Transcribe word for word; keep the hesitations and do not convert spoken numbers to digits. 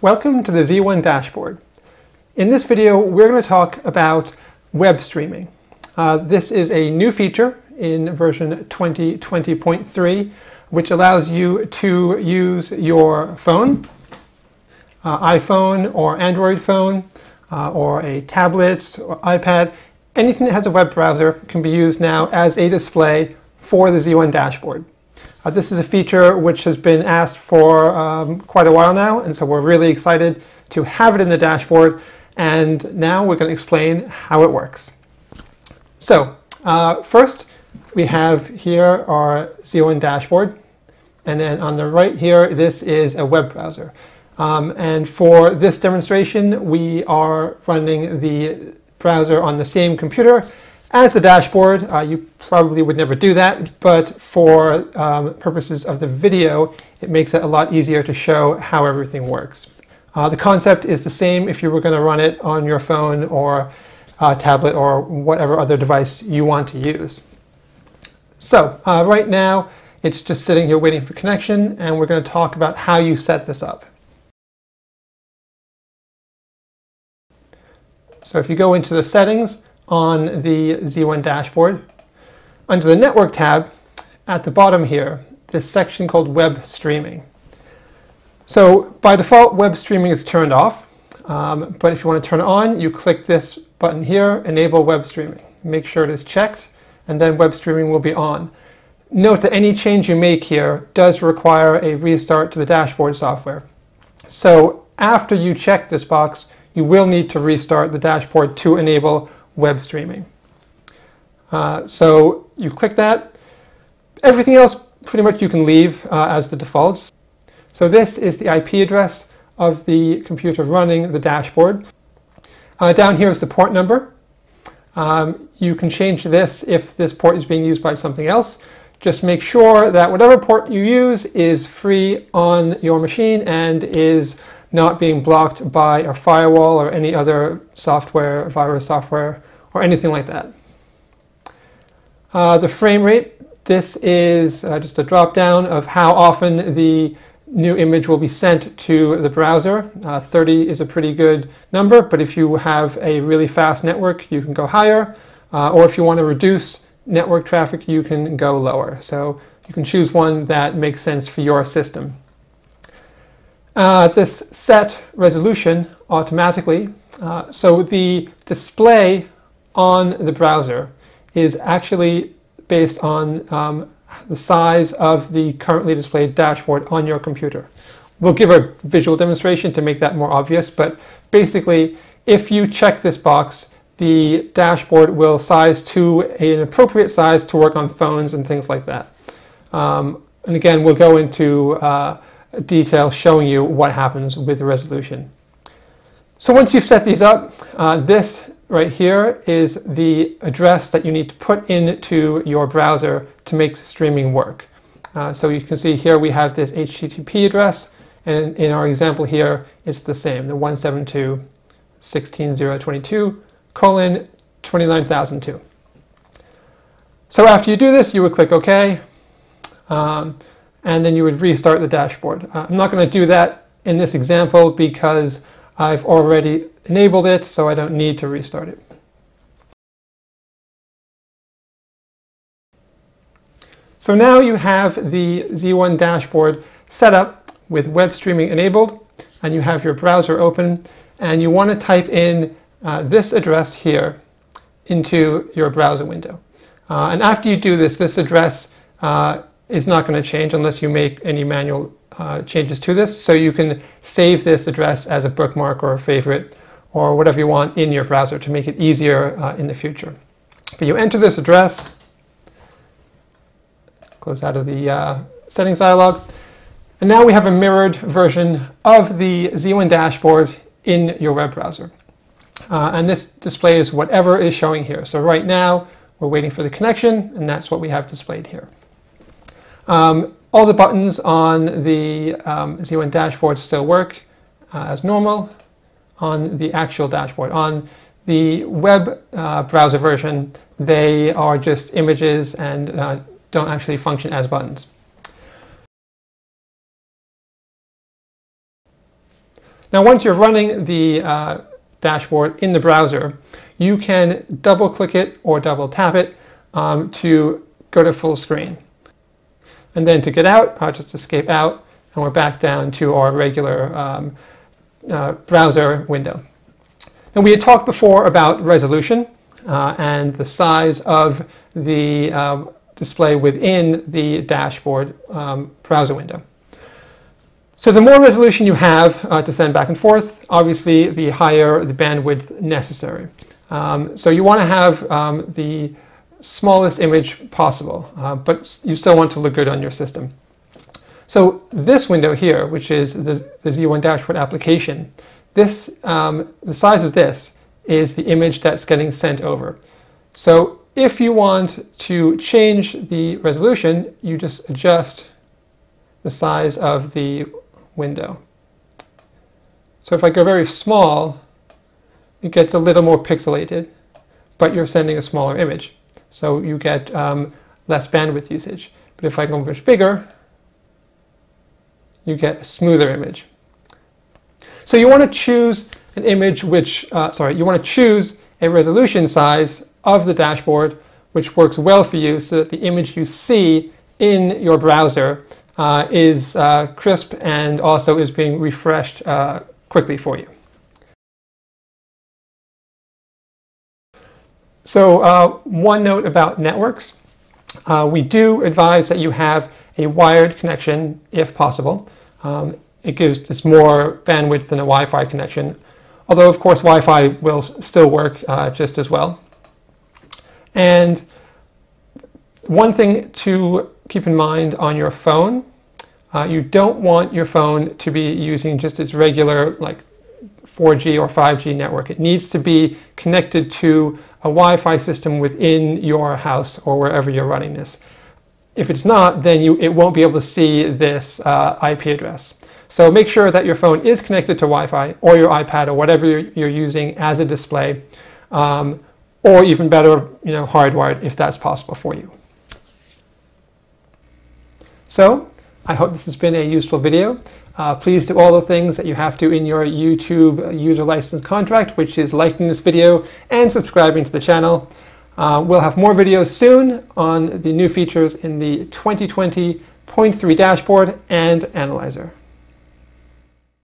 Welcome to the Z one Dashboard. In this video, we're going to talk about web streaming. Uh, this is a new feature in version twenty twenty point three, which allows you to use your phone, uh, iPhone or Android phone, uh, or a tablet or iPad. Anything that has a web browser can be used now as a display for the Z one Dashboard. Uh, this is a feature which has been asked for um, quite a while now, and so we're really excited to have it in the dashboard, and now we're going to explain how it works. So uh, first we have here our Z one Dashboard, and then on the right here this is a web browser. Um, and for this demonstration we are running the browser on the same computer as the dashboard. Uh, you probably would never do that, but for um, purposes of the video, it makes it a lot easier to show how everything works. Uh, the concept is the same if you were going to run it on your phone or uh, tablet or whatever other device you want to use. So uh, right now, it's just sitting here waiting for connection, and we're going to talk about how you set this up. So if you go into the settings on the Z one Dashboard, under the Network tab, at the bottom here, this section called Web Streaming. So by default, Web Streaming is turned off, um, but if you want to turn it on, you click this button here, Enable Web Streaming. Make sure it is checked, and then Web Streaming will be on. Note that any change you make here does require a restart to the dashboard software. So after you check this box, you will need to restart the dashboard to enable web streaming. Uh, so you click that. Everything else pretty much you can leave uh, as the defaults. So this is the I P address of the computer running the dashboard. Uh, down here is the port number. Um, you can change this if this port is being used by something else. Just make sure that whatever port you use is free on your machine and is not being blocked by a firewall or any other software, virus software, or anything like that. Uh, the frame rate, this is uh, just a drop down of how often the new image will be sent to the browser. Uh, thirty is a pretty good number, but if you have a really fast network, you can go higher, uh, or if you want to reduce network traffic, you can go lower. So you can choose one that makes sense for your system. Uh, this set resolution automatically, uh, so the display on the browser is actually based on um, the size of the currently displayed dashboard on your computer. We'll give a visual demonstration to make that more obvious, but basically if you check this box, the dashboard will size to an appropriate size to work on phones and things like that. Um, and again, we'll go into uh, detail showing you what happens with the resolution. So once you've set these up, uh, this right here is the address that you need to put into your browser to make streaming work. Uh, so you can see here we have this H T T P address, and in our example here it's the same, the one seventy-two dot sixteen dot zero dot twenty-two colon twenty-nine thousand two. So after you do this, you would click OK. Um, and then you would restart the dashboard. Uh, I'm not going to do that in this example because I've already enabled it, so I don't need to restart it. So now you have the Z one Dashboard set up with web streaming enabled, and you have your browser open, and you want to type in uh, this address here into your browser window. Uh, and after you do this, this address uh, is not going to change unless you make any manual uh, changes to this. So you can save this address as a bookmark or a favorite or whatever you want in your browser to make it easier uh, in the future. But you enter this address, close out of the uh, settings dialog, and now we have a mirrored version of the Z one Dashboard in your web browser. Uh, and this displays whatever is showing here. So right now we're waiting for the connection, and that's what we have displayed here. Um, all the buttons on the um, Z one Dashboard still work uh, as normal on the actual dashboard. On the web uh, browser version, they are just images and uh, don't actually function as buttons. Now, once you're running the uh, dashboard in the browser, you can double click it or double tap it um, to go to full screen. And then to get out, I'll just escape out, and we're back down to our regular um, uh, browser window. Now, we had talked before about resolution uh, and the size of the uh, display within the dashboard um, browser window. So the more resolution you have uh, to send back and forth, obviously the higher the bandwidth necessary. Um, so you want to have um, the smallest image possible, uh, but you still want to look good on your system. So this window here, which is the, the Z one Dashboard application, this, um, the size of this is the image that's getting sent over. So if you want to change the resolution, you just adjust the size of the window. So if I go very small, it gets a little more pixelated, but you're sending a smaller image. So you get um, less bandwidth usage. But if I go much bigger, you get a smoother image. So you want to choose an image which, uh, sorry, you want to choose a resolution size of the dashboard which works well for you so that the image you see in your browser Uh, is uh, crisp and also is being refreshed uh, quickly for you. So uh, one note about networks. Uh, we do advise that you have a wired connection if possible. Um, it gives just more bandwidth than a Wi-Fi connection, although of course Wi-Fi will still work uh, just as well. And one thing to keep in mind on your phone, uh, you don't want your phone to be using just its regular like four G or five G network. It needs to be connected to a Wi-Fi system within your house or wherever you're running this. If it's not, then you, it won't be able to see this uh, I P address. So make sure that your phone is connected to Wi-Fi or your iPad or whatever you're, you're using as a display, um, or even better, you know, hardwired if that's possible for you. So, I hope this has been a useful video. Uh, please do all the things that you have to in your YouTube user license contract, which is liking this video and subscribing to the channel. Uh, we'll have more videos soon on the new features in the twenty twenty point three dashboard and analyzer.